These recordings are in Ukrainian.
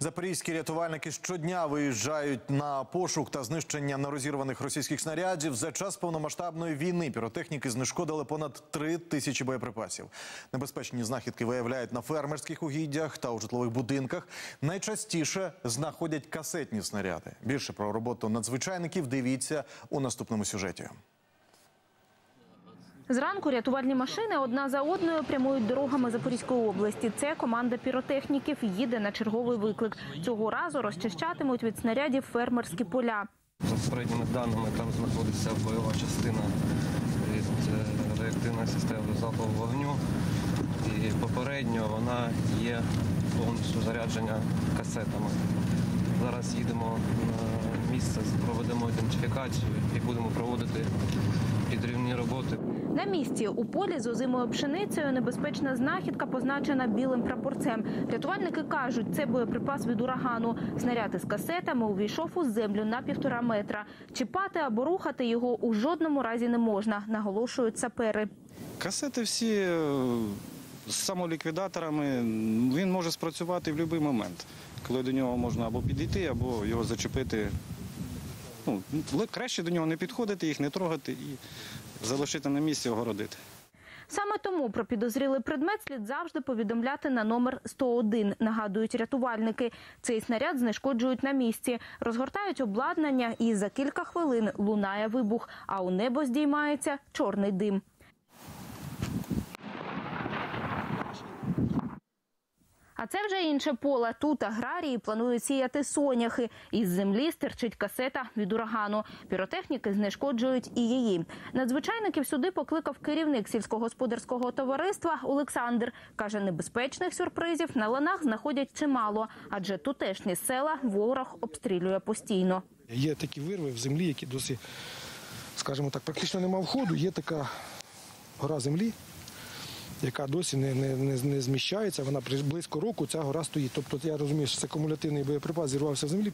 Запорізькі рятувальники щодня виїжджають на пошук та знищення нерозірваних російських снарядів. За час повномасштабної війни піротехніки знешкодили понад 3000 боєприпасів. Небезпечні знахідки виявляють на фермерських угіддях та у житлових будинках. Найчастіше знаходять касетні снаряди. Більше про роботу надзвичайників дивіться у наступному сюжеті. Зранку рятувальні машини одна за одною прямують дорогами Запорізької області. Це команда піротехніків їде на черговий виклик. Цього разу розчищатимуть від снарядів фермерські поля. За попередніми даними, там знаходиться бойова частина від реактивної системи залпового вогню. І попередньо вона є повністю заряджена касетами. Зараз їдемо на місце, проведемо ідентифікацію і будемо проводити підрівні роботи. На місці у полі з озимою пшеницею небезпечна знахідка позначена білим прапорцем. Рятувальники кажуть, це боєприпас від урагану. Снаряд із касетами увійшов у землю на 1,5 метра. Чіпати або рухати його у жодному разі не можна, наголошують сапери. Касети всі з самоліквідаторами, він може спрацювати в будь-який момент, коли до нього можна або підійти, або його зачепити. Краще до нього не підходити, їх не трогати і залишити на місці, огородити. Саме тому про підозрілий предмет слід завжди повідомляти на номер 101, нагадують рятувальники. Цей снаряд знешкоджують на місці, розгортають обладнання і за кілька хвилин лунає вибух, а у небо здіймається чорний дим. А це вже інше поле. Тут аграрії планують сіяти соняхи. Із землі стирчить касета від урагану. Піротехніки знешкоджують і її. Надзвичайників сюди покликав керівник сільськогосподарського товариства Олександр. Каже, небезпечних сюрпризів на ланах знаходять чимало, адже тутешні села ворог обстрілює постійно. Є такі вирви в землі, які досі, скажімо так, практично нема входу. Є така гора землі, яка досі не зміщається, вона близько року ця гора стоїть. Тобто, я розумію, що це кумулятивний боєприпас зірвався в землі.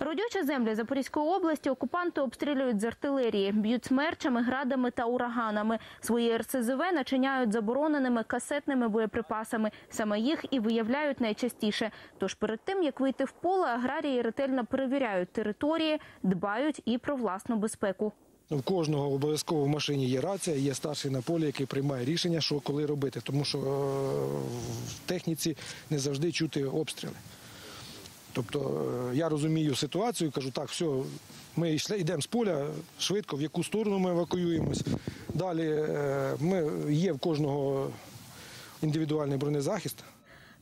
Родючі землі Запорізької області окупанти обстрілюють з артилерії, б'ють смерчами, градами та ураганами. Свої РСЗВ начиняють забороненими касетними боєприпасами. Саме їх і виявляють найчастіше. Тож перед тим, як вийти в поле, аграрії ретельно перевіряють території, дбають і про власну безпеку. У кожного обов'язково в машині є рація, є старший на полі, який приймає рішення, що коли робити, тому що в техніці не завжди чути обстріли. Тобто я розумію ситуацію, кажу, так, все, ми йдемо з поля швидко, в яку сторону ми евакуюємось. Далі є в кожного індивідуальний бронезахист.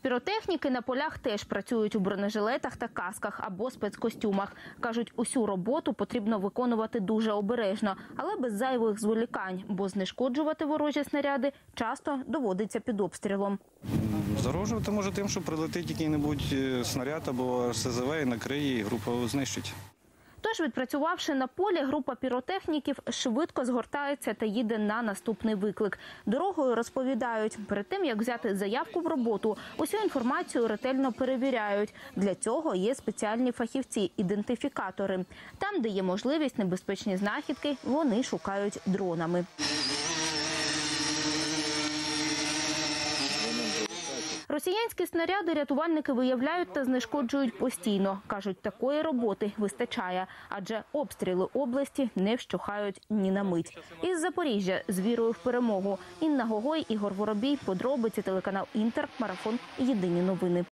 Піротехніки на полях теж працюють у бронежилетах та касках або спецкостюмах. Кажуть, усю роботу потрібно виконувати дуже обережно, але без зайвих зволікань, бо знешкоджувати ворожі снаряди часто доводиться під обстрілом. Загрожувати може тим, що прилетить який-небудь снаряд або РСЗВ і накриє, і групу знищить. Тож, відпрацювавши на полі, група піротехніків швидко згортається та їде на наступний виклик. Дорогою розповідають, перед тим, як взяти заявку в роботу, усю інформацію ретельно перевіряють. Для цього є спеціальні фахівці – ідентифікатори. Там, де є можливість, небезпечні знахідки вони шукають дронами. Росіянські снаряди рятувальники виявляють та знешкоджують постійно. Кажуть, такої роботи вистачає, адже обстріли області не вщухають ні на мить. Із Запоріжжя з вірою в перемогу. Інна Гогой, Ігор Воробей. Подробиці телеканал «Інтер», Марафон, Єдині новини.